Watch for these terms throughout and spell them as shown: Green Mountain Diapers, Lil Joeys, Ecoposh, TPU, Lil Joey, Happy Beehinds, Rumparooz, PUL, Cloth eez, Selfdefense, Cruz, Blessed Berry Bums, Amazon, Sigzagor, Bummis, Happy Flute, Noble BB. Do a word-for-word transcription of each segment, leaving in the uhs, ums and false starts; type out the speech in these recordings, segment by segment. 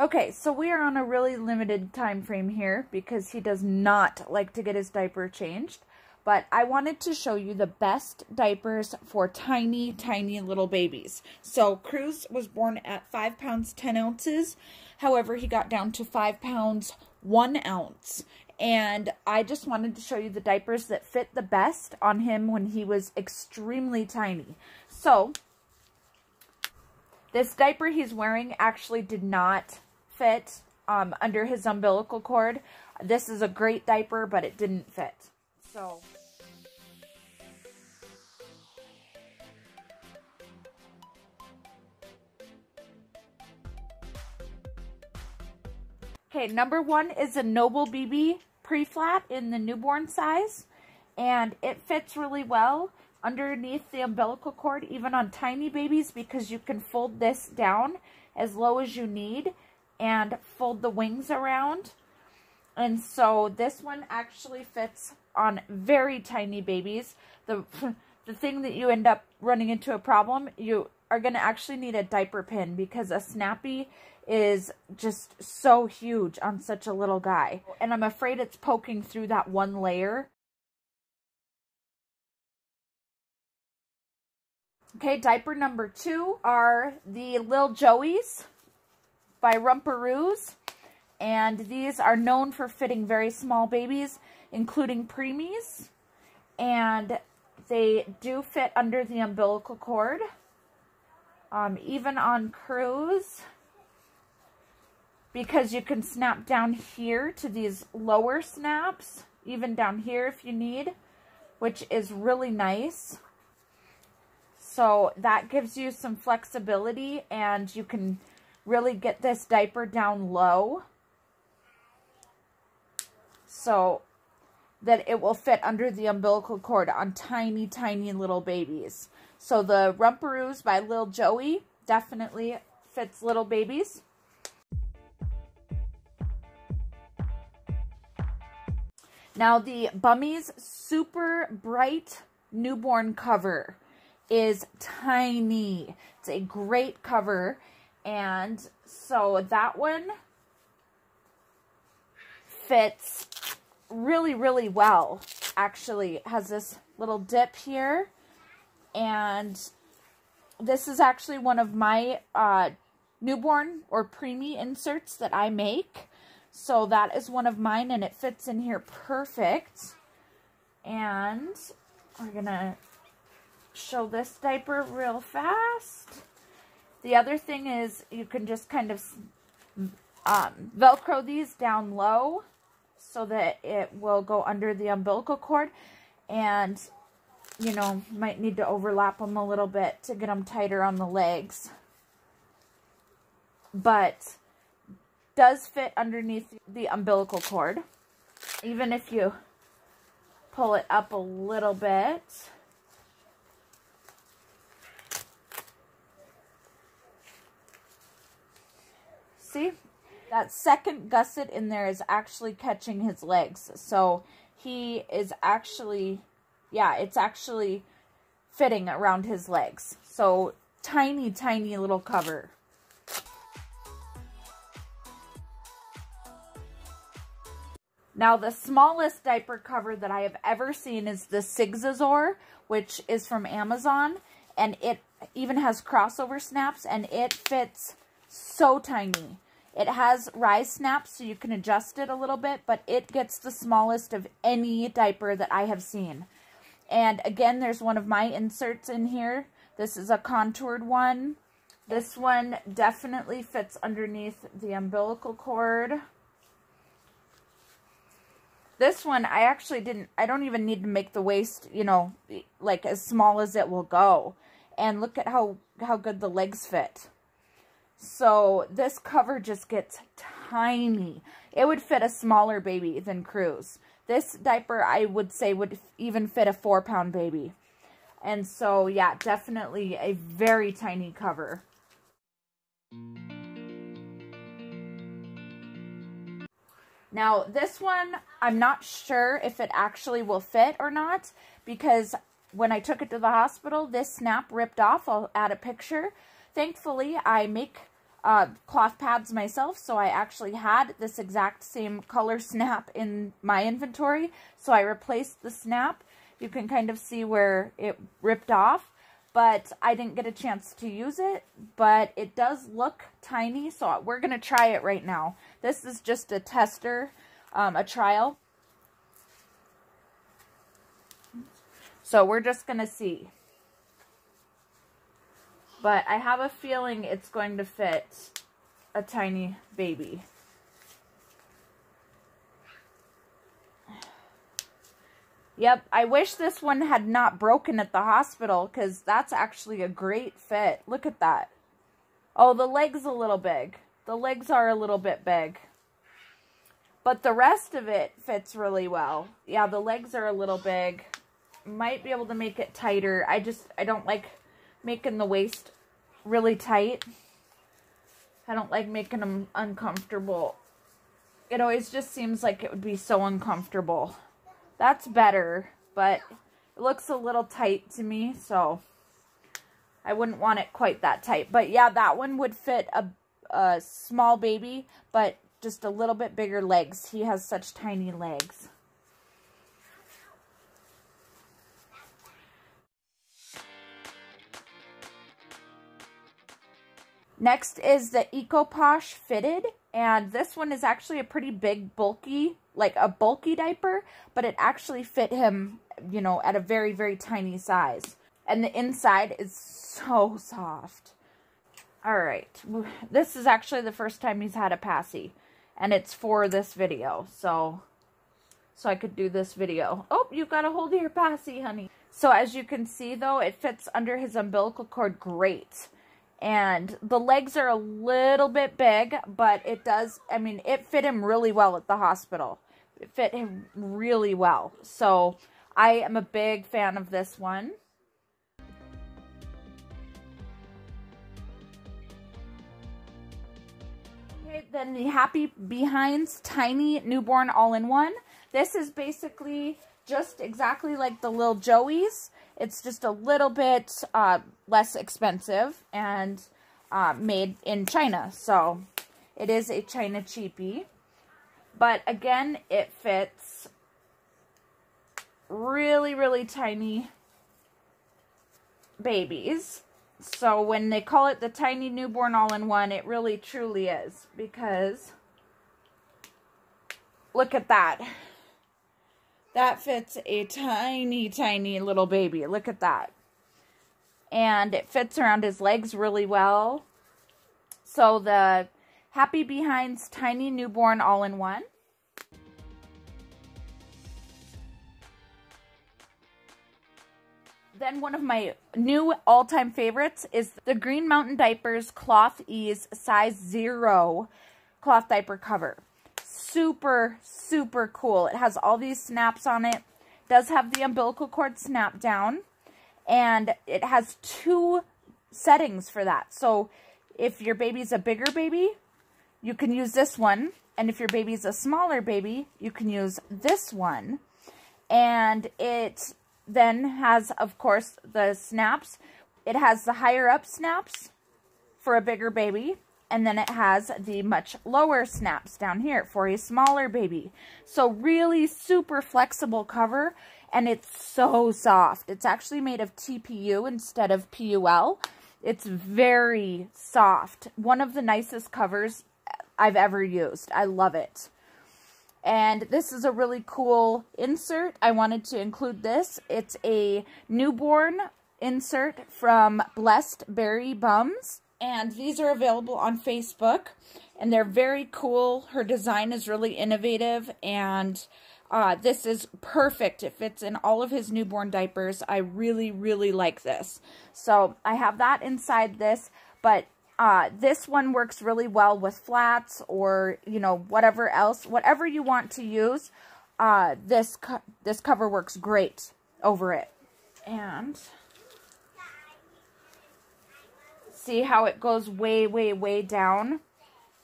Okay, so we are on a really limited time frame here because he does not like to get his diaper changed. But I wanted to show you the best diapers for tiny, tiny little babies. So Cruz was born at five pounds, ten ounces. However, he got down to five pounds, one ounce. And I just wanted to show you the diapers that fit the best on him when he was extremely tiny. So this diaper he's wearing actually did not fit um, under his umbilical cord. This is a great diaper, but it didn't fit. So okay, number one is a Noble B B pre-flat in the newborn size, and it fits really well underneath the umbilical cord, even on tiny babies, because you can fold this down as low as you need and fold the wings around. And so this one actually fits on very tiny babies. The the thing that you end up running into a problem, you are going to actually need a diaper pin because a Snappy is just so huge on such a little guy. And I'm afraid it's poking through that one layer. Okay, diaper number two are the Lil Joeys by Rumparooz. And these are known for fitting very small babies, including preemies. And they do fit under the umbilical cord, um, even on Cruz, because you can snap down here to these lower snaps, even down here if you need, which is really nice. So that gives you some flexibility, and you can really get this diaper down low, so that it will fit under the umbilical cord on tiny, tiny little babies. So the Rumparooz by Lil Joey definitely fits little babies. Now the Bummis Super Bright Newborn Cover is tiny. It's a great cover. And so that one fits really, really well, actually. It has this little dip here, and this is actually one of my uh, newborn or preemie inserts that I make, so that is one of mine, and it fits in here perfect. And we're gonna show this diaper real fast. The other thing is you can just kind of um, Velcro these down low so that it will go under the umbilical cord, and you know, might need to overlap them a little bit to get them tighter on the legs, but does fit underneath the umbilical cord even if you pull it up a little bit. See? That second gusset in there is actually catching his legs. So he is actually, yeah, it's actually fitting around his legs. So tiny, tiny little cover. Now the smallest diaper cover that I have ever seen is the Sigzagor, which is from Amazon. And it even has crossover snaps, and it fits so tiny. It has rise snaps, so you can adjust it a little bit, but it gets the smallest of any diaper that I have seen. And again, there's one of my inserts in here. This is a contoured one. This one definitely fits underneath the umbilical cord. This one, I actually didn't, I don't even need to make the waist, you know, like as small as it will go. And look at how, how good the legs fit. So this cover just gets tiny. It would fit a smaller baby than Cruz. This diaper, I would say, would even fit a four pound baby. And so, yeah, definitely a very tiny cover. Now this one, I'm not sure if it actually will fit or not, because when I took it to the hospital, this snap ripped off. I'll add a picture. Thankfully, I make uh, cloth pads myself, so I actually had this exact same color snap in my inventory, so I replaced the snap. You can kind of see where it ripped off, but I didn't get a chance to use it, but it does look tiny, so we're going to try it right now. This is just a tester, um, a trial. So we're just going to see. But I have a feeling it's going to fit a tiny baby. Yep, I wish this one had not broken at the hospital, because that's actually a great fit. Look at that. Oh, the leg's a little big. The legs are a little bit big. But the rest of it fits really well. Yeah, the legs are a little big. Might be able to make it tighter. I just, I don't like making the waist really tight. I don't like making them uncomfortable. It always just seems like it would be so uncomfortable. That's better, but it looks a little tight to me, so I wouldn't want it quite that tight. But yeah, that one would fit a, a small baby, but just a little bit bigger legs. He has such tiny legs. Next is the Ecoposh Fitted, and this one is actually a pretty big, bulky, like a bulky diaper, but it actually fit him, you know, at a very, very tiny size. And the inside is so soft. All right, this is actually the first time he's had a passy, and it's for this video, so so I could do this video. Oh, you got a hold of your passy, honey. So as you can see, though, it fits under his umbilical cord great. And the legs are a little bit big, but it does, I mean, it fit him really well at the hospital. It fit him really well. So I am a big fan of this one. Okay, then the Happy Beehinds Tiny Newborn All-in-One. This is basically just exactly like the Lil Joeys. It's just a little bit uh, less expensive and uh, made in China. So it is a China cheapie. But again, it fits really, really tiny babies. So when they call it the Tiny Newborn All-in-One, it really truly is, because look at that. That fits a tiny, tiny little baby. Look at that. And it fits around his legs really well. So the Happy Beehinds Tiny Newborn All-in-One. Then one of my new all-time favorites is the Green Mountain Diapers Cloth Ease Size Zero Cloth Diaper Cover. Super, super cool. It has all these snaps on it. It does have the umbilical cord snap down, and it has two settings for that. So if your baby's a bigger baby, you can use this one, and if your baby's a smaller baby, you can use this one. And it then has, of course, the snaps. It has the higher up snaps for a bigger baby, and then it has the much lower snaps down here for a smaller baby. So really super flexible cover, and it's so soft. It's actually made of T P U instead of P U L. It's very soft. One of the nicest covers I've ever used. I love it. And this is a really cool insert. I wanted to include this. It's a newborn insert from Blessed Berry Bums. And these are available on Facebook, and they're very cool. Her design is really innovative, and uh, this is perfect. It fits in all of his newborn diapers. I really, really like this. So I have that inside this, but uh, this one works really well with flats or, you know, whatever else. Whatever you want to use, uh, this, co this cover works great over it. And see how it goes way, way, way down,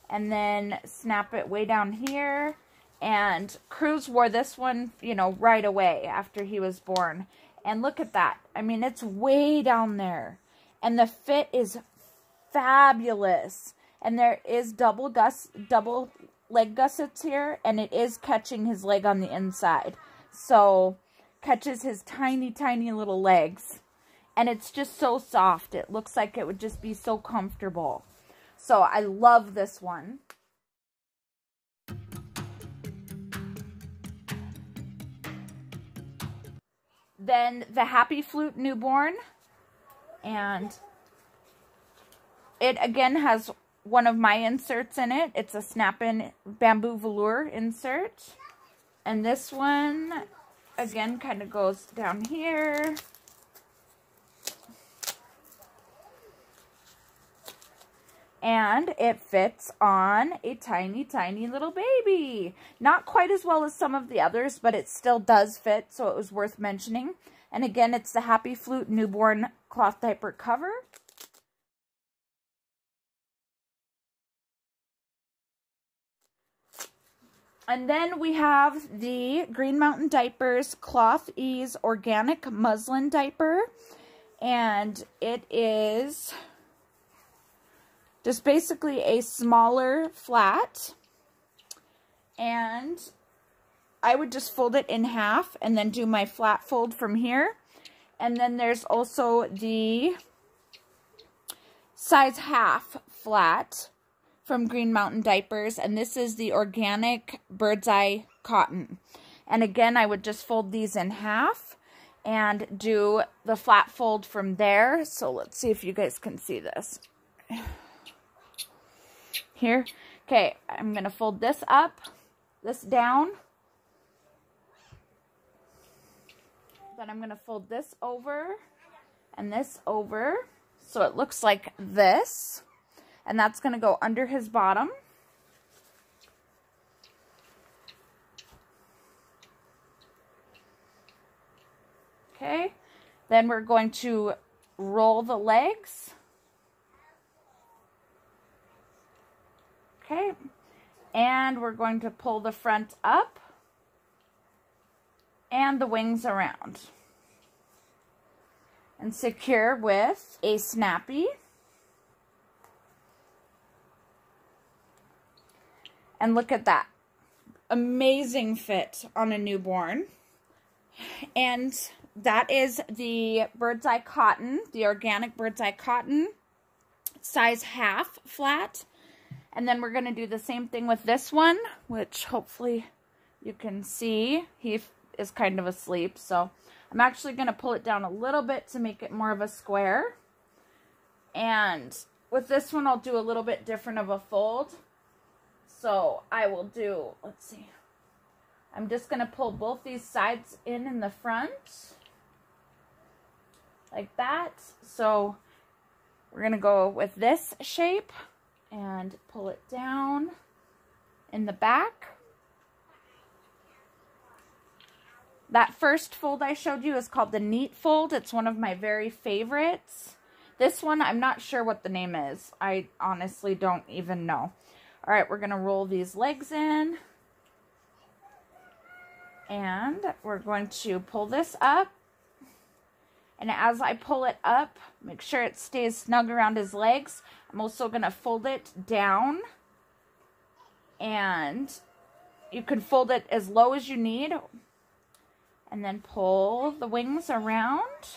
and then snap it way down here. And Cruz wore this one, you know, right away after he was born. And look at that. I mean, it's way down there, and the fit is fabulous. and there is double gust, double leg gussets here, and it is catching his leg on the inside, so catches his tiny, tiny little legs, and it's just so soft. It looks like it would just be so comfortable, so I love this one. Then the Happy Flute newborn, and it again has one of my inserts in it. It's a snap-in bamboo velour insert, and this one again kind of goes down here, and it fits on a tiny, tiny little baby. Not quite as well as some of the others, but it still does fit, so it was worth mentioning. And again, it's the Happy Flute newborn cloth diaper cover. And then we have the Green Mountain Diapers Cloth Ease Organic Muslin Diaper. And it is just basically a smaller flat. And I would just fold it in half and then do my flat fold from here. And then there's also the size half flat from Green Mountain Diapers, and this is the organic bird's eye cotton. And again, I would just fold these in half and do the flat fold from there. So let's see if you guys can see this here. Okay, I'm gonna fold this up, this down, then I'm gonna fold this over and this over, so it looks like this. And that's going to go under his bottom. Okay. Then we're going to roll the legs. Okay. And we're going to pull the front up and the wings around. And secure with a snappy. And look at that. Amazing fit on a newborn. And that is the bird's eye cotton, the organic bird's eye cotton, size half flat. And then we're going to do the same thing with this one, which hopefully you can see. He is kind of asleep, so I'm actually going to pull it down a little bit to make it more of a square. And with this one, I'll do a little bit different of a fold. So I will do, let's see, I'm just going to pull both these sides in in the front, like that. So we're going to go with this shape and pull it down in the back. That first fold I showed you is called the Neat Fold. It's one of my very favorites. This one, I'm not sure what the name is. I honestly don't even know. All right, we're going to roll these legs in, and we're going to pull this up, and as I pull it up, make sure it stays snug around his legs. I'm also going to fold it down, and you can fold it as low as you need, and then pull the wings around.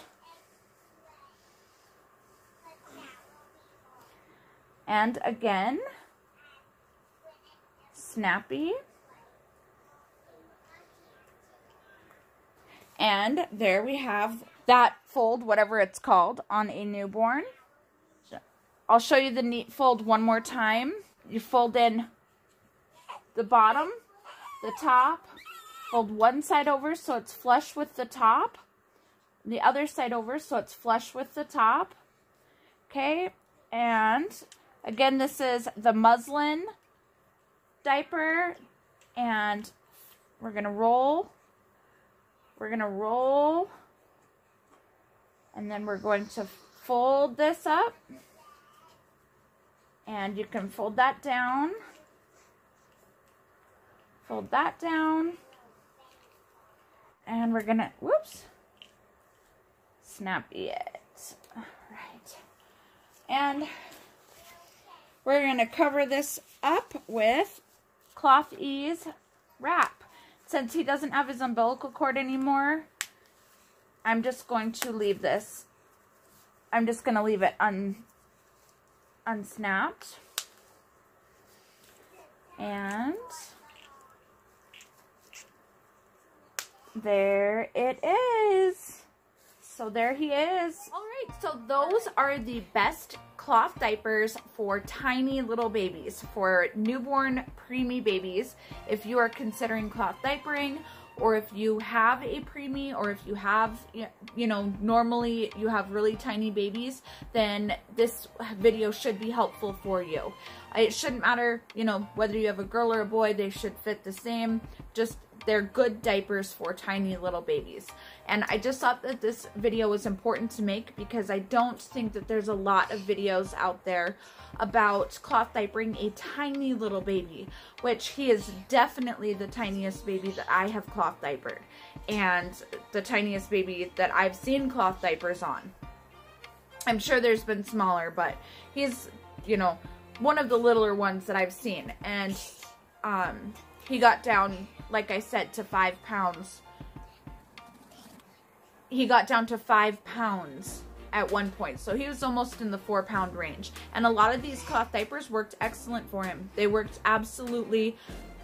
And again, snappy, and there we have that fold, whatever it's called, on a newborn. I'll show you the Neat Fold one more time. You fold in the bottom, the top, fold one side over so it's flush with the top, the other side over so it's flush with the top. Okay, and again, this is the muslin diaper, and we're gonna roll, we're gonna roll, and then we're going to fold this up, and you can fold that down, fold that down, and we're gonna, whoops, snappy it. All right, and We're going to cover this up with Cloth Ease wrap. Since he doesn't have his umbilical cord anymore, I'm just going to leave this. I'm just going to leave it un, unsnapped. And there it is. So there he is. All right, so those are the best cloth diapers for tiny little babies, for newborn preemie babies. If you are considering cloth diapering, or if you have a preemie, or if you have, you know, normally you have really tiny babies, then this video should be helpful for you. It shouldn't matter, you know, whether you have a girl or a boy, they should fit the same. Just, they're good diapers for tiny little babies. And I just thought that this video was important to make because I don't think that there's a lot of videos out there about cloth diapering a tiny little baby, which he is definitely the tiniest baby that I have cloth diapered and the tiniest baby that I've seen cloth diapers on. I'm sure there's been smaller, but he's, you know, one of the littler ones that I've seen. And um, he got down, like I said, to five pounds. He got down to five pounds at one point. So he was almost in the four pound range. And a lot of these cloth diapers worked excellent for him. They worked absolutely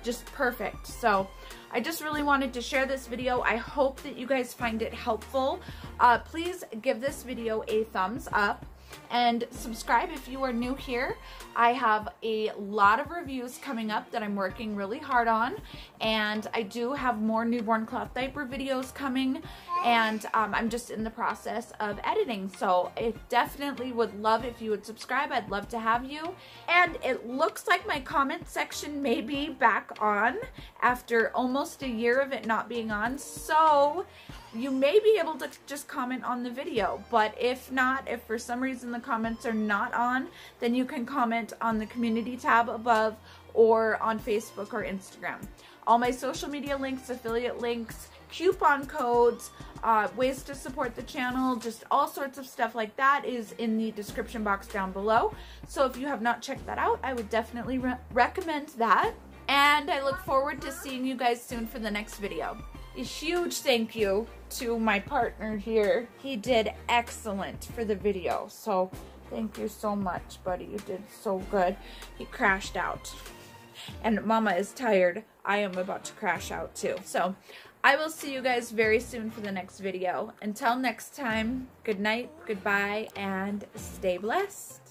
just perfect. So I just really wanted to share this video. I hope that you guys find it helpful. Uh, please give this video a thumbs up. And subscribe if you are new here. I have a lot of reviews coming up that I'm working really hard on, and I do have more newborn cloth diaper videos coming, and um, I'm just in the process of editing, so I definitely would love if you would subscribe. I'd love to have you. And it looks like my comment section may be back on after almost a year of it not being on, so you may be able to just comment on the video. But if not, if for some reason the comments are not on, then you can comment on the community tab above or on Facebook or Instagram. All my social media links, affiliate links, coupon codes, uh, ways to support the channel, just all sorts of stuff like that is in the description box down below. So if you have not checked that out, I would definitely re- recommend that. And I look forward to seeing you guys soon for the next video. A huge thank you to my partner here. He did excellent for the video, so thank you so much, buddy. You did so good. He crashed out, and Mama is tired. I am about to crash out too. So I will see you guys very soon for the next video. Until next time, good night, goodbye, and stay blessed.